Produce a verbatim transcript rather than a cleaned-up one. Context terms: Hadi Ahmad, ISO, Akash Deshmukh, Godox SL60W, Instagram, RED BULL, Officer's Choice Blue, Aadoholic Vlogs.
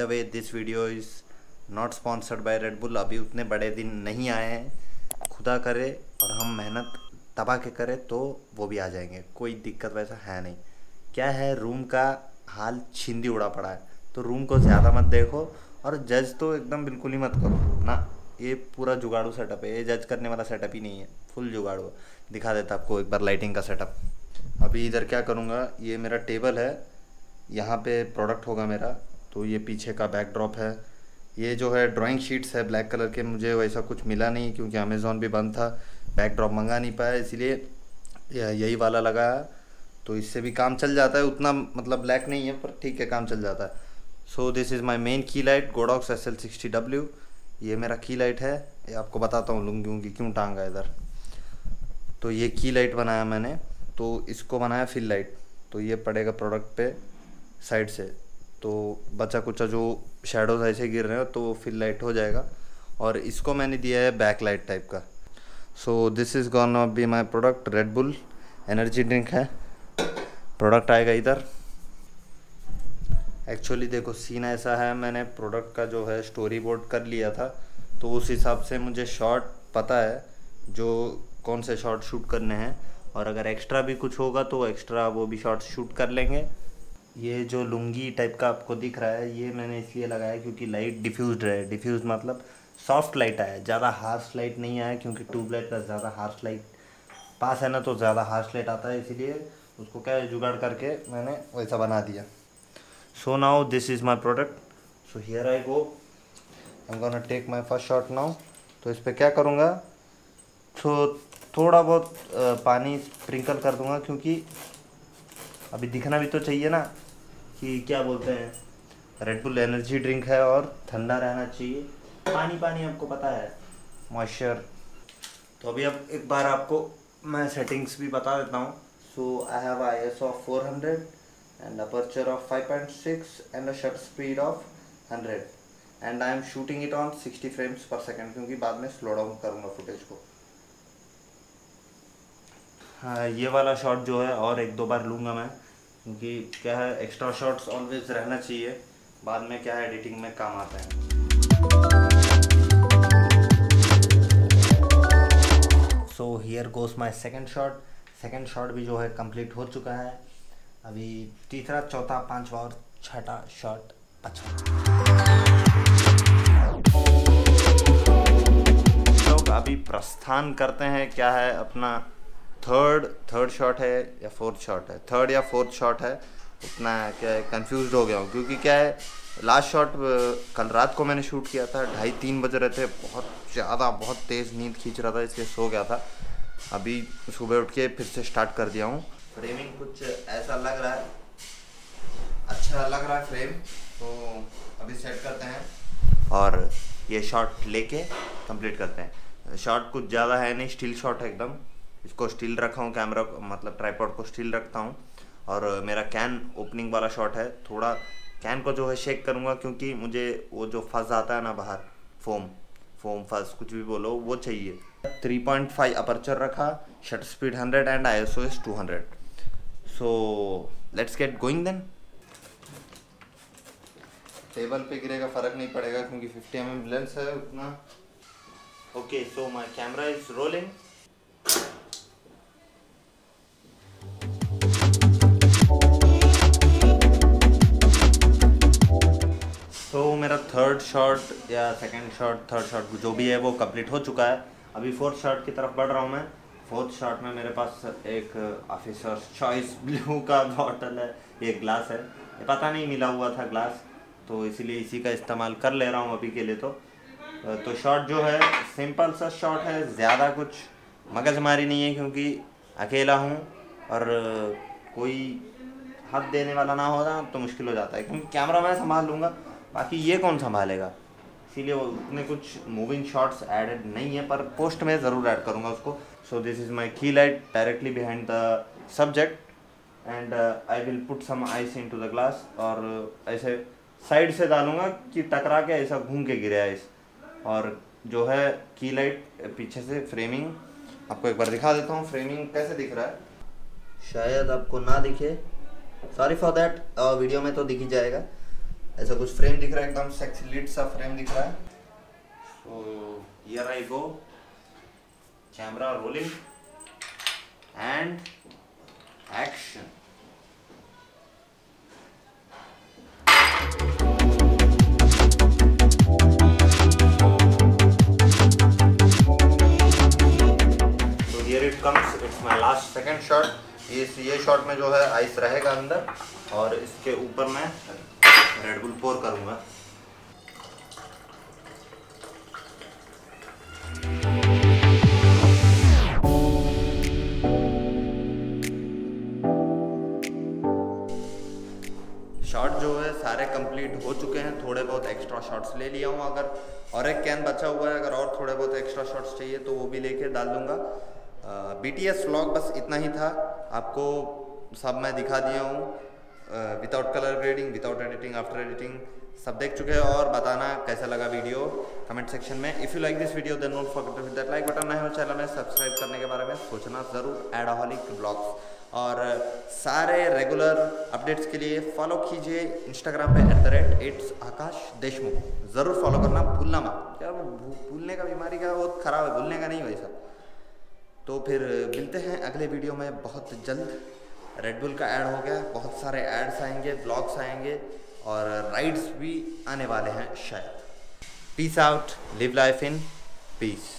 The way this video is not sponsored by Red Bull. अभी उतने बड़े दिन नहीं आए हैं, खुदा करे और हम मेहनत दबा के करें तो वो भी आ जाएंगे, कोई दिक्कत वैसा है नहीं। क्या है, रूम का हाल छिंदी उड़ा पड़ा है, तो रूम को ज़्यादा मत देखो और जज तो एकदम बिल्कुल ही मत करो ना। ये पूरा जुगाड़ू सेटअप है, ये जज करने वाला सेटअप ही नहीं है, फुल जुगाड़ू। दिखा देता आपको एक बार लाइटिंग का सेटअप। अभी इधर क्या करूँगा, ये मेरा टेबल है, यहाँ पे प्रोडक्ट होगा मेरा, तो ये पीछे का बैकड्रॉप है। ये जो है ड्राइंग शीट्स है ब्लैक कलर के, मुझे वैसा कुछ मिला नहीं क्योंकि अमेज़ॉन भी बंद था, बैकड्रॉप मंगा नहीं पाया, इसलिए यही वाला लगाया, तो इससे भी काम चल जाता है। उतना मतलब ब्लैक नहीं है पर ठीक है, काम चल जाता है। So this is my main key light, Godox S L sixty W. ये मेरा की लाइट है, ये आपको बताता हूँ लूँगी क्यों टांगा इधर। तो ये की लाइट बनाया मैंने, तो इसको बनाया फिल लाइट, तो ये पड़ेगा प्रोडक्ट पे साइड से, तो बचा कुचा जो शेडोज ऐसे गिर रहे हो तो वो फिल लाइट हो जाएगा। और इसको मैंने दिया है बैक लाइट टाइप का। So this is gonna be my product, Red Bull energy drink है, प्रोडक्ट आएगा इधर। एक्चुअली देखो सीन ऐसा है, मैंने प्रोडक्ट का जो है स्टोरी बोर्ड कर लिया था, तो उस हिसाब से मुझे शॉट पता है जो कौन से शॉट शूट करने हैं, और अगर एक्स्ट्रा भी कुछ होगा तो एक्स्ट्रा वो भी शॉट शूट कर लेंगे। ये जो लुंगी टाइप का आपको दिख रहा है, ये मैंने इसलिए लगाया क्योंकि लाइट डिफ्यूज है। डिफ्यूज मतलब सॉफ्ट लाइट आया, ज़्यादा हार्श लाइट नहीं आया, क्योंकि ट्यूबलाइट का ज़्यादा हार्श लाइट पास है ना तो ज़्यादा हार्श लाइट आता है, इसीलिए उसको क्या जुगाड़ करके मैंने वैसा बना दिया। So now this is my product, so here I go, I am gonna take my first shot now. तो इस पर क्या करूँगा, सो so, थोड़ा बहुत पानी स्प्रिंकल कर दूँगा क्योंकि अभी दिखना भी तो चाहिए ना कि क्या बोलते हैं, रेड बुल एनर्जी ड्रिंक है और ठंडा रहना चाहिए, पानी पानी आपको पता है, मॉइस्चर। तो अभी अब एक बार आपको मैं सेटिंग्स भी बता देता हूँ। So I have I S of four hundred and aperture of five point six and a shut speed of hundred and I am shooting it on sixty frames per second, क्योंकि बाद में slow down करूँगा footage को। हाँ, ये वाला shot जो है और एक दो बार लूँगा मैं, क्योंकि क्या है एक्स्ट्रा शॉट्स ऑलवेज रहना चाहिए, बाद में क्या है एडिटिंग में काम आता है। So here goes my second shot. Second shot भी जो है कंप्लीट हो चुका है। अभी तीसरा, चौथा, पांचवा और छठा शॉट, पांचवा। लोग अभी प्रस्थान करते हैं, क्या है अपना थर्ड थर्ड शॉट है या फोर्थ शॉट है, थर्ड या फोर्थ शॉट है, उतना क्या है कन्फ्यूज़ हो गया हूँ, क्योंकि क्या है लास्ट शॉट कल रात को मैंने शूट किया था, ढाई तीन बज रहे थे, बहुत ज़्यादा बहुत तेज़ नींद खींच रहा था, इसलिए सो गया था। अभी सुबह उठ के फिर से स्टार्ट कर दिया हूँ। फ्रेमिंग कुछ ऐसा लग रहा है, अच्छा लग रहा है फ्रेम, तो अभी सेट करते हैं और ये शॉट लेके कंप्लीट करते हैं। शॉट कुछ ज़्यादा है नहीं, स्टिल शॉट है एकदम, इसको स्टिल रखा हूँ, कैमरा मतलब ट्राइपॉड को स्टिल रखता हूँ। और मेरा कैन ओपनिंग वाला शॉट है, थोड़ा कैन को जो है शेक करूँगा क्योंकि मुझे वो जो फंस आता है ना बाहर, फोम फोम फंस कुछ भी बोलो वो चाहिए। थ्री पॉइंट फाइव अपर्चर रखा, shutter speed hundred and I S O is two hundred. So let's get going then. Table पे गिरेगा फर्क नहीं पड़ेगा क्योंकि फिफ्टी एम एम लेंस है उतना। Okay, so my camera is rolling. तो so, मेरा थर्ड शॉट या सेकंड शॉट, थर्ड शॉट जो भी है वो कंप्लीट हो चुका है। अभी फोर्थ शॉट की तरफ बढ़ रहा हूँ मैं। फोर्थ शॉट में मेरे पास एक ऑफिसर्स चॉइस ब्लू का बॉटल है, ये ग्लास है, ये पता नहीं मिला हुआ था ग्लास, तो इसीलिए इसी का इस्तेमाल कर ले रहा हूँ अभी के लिए। तो तो शॉट जो है सिंपल सा शॉट है, ज़्यादा कुछ मगजमारी नहीं है क्योंकि अकेला हूँ और कोई हाथ देने वाला ना हो ना तो मुश्किल हो जाता है, क्योंकि कैमरा मैं संभाल लूँगा, बाकी ये कौन संभालेगा, इसीलिए उतने कुछ मूविंग शॉट्स एडेड नहीं है, पर पोस्ट में ज़रूर ऐड करूँगा उसको। सो this is my key light directly behind the subject and I will put some ice into the glass, और ऐसे साइड से डालूँगा कि टकरा के ऐसा घूम के गिरे आइस। और जो है की लाइट पीछे से फ्रेमिंग आपको एक बार दिखा देता हूँ, फ्रेमिंग कैसे दिख रहा है, शायद आपको ना दिखे, सॉरी फॉर दैट, वीडियो में तो दिख ही जाएगा। ऐसा कुछ फ्रेम दिख रहा है, एकदम सेक्सी लिट सा फ्रेम दिख रहा है। So here I go, camera rolling and action. My last second shot. इस ये शॉट में जो है आइस रहेगा अंदर और इसके ऊपर मैं रेड बुल पोर करूंगा। शॉट जो है सारे कंप्लीट हो चुके हैं, थोड़े बहुत एक्स्ट्रा शॉट्स ले लिया हूं। अगर और एक कैन बचा हुआ है, अगर और थोड़े बहुत एक्स्ट्रा शॉट्स चाहिए तो वो भी लेके डाल दूंगा। बी टी एस व्लॉग बस इतना ही था, आपको सब मैं दिखा दिया हूँ। Without colour grading, without editing, after editing सब देख चुके हैं। और बताना कैसा लगा वीडियो कमेंट सेक्शन में। If you like this video then don't forget to hit that like button. नहीं हो चैनल में सब्सक्राइब करने के बारे में सोचना ज़रूर। एडोहॉलिक व्लॉग्स और सारे रेगुलर अपडेट्स के लिए फॉलो कीजिए इंस्टाग्राम पे at the rate it's Akash Deshmukh. ज़रूर फॉलो करना भूलना मत। यार भूलने का बीमारी का बहुत ख़राब है, भूलने का नहीं वैसा। तो फिर मिलते हैं अगले वीडियो में बहुत जल्द। रेड बुल का ऐड हो गया, बहुत सारे ऐड्स आएंगे, ब्लॉग्स आएंगे और राइड्स भी आने वाले हैं शायद। Peace out, live life in piece.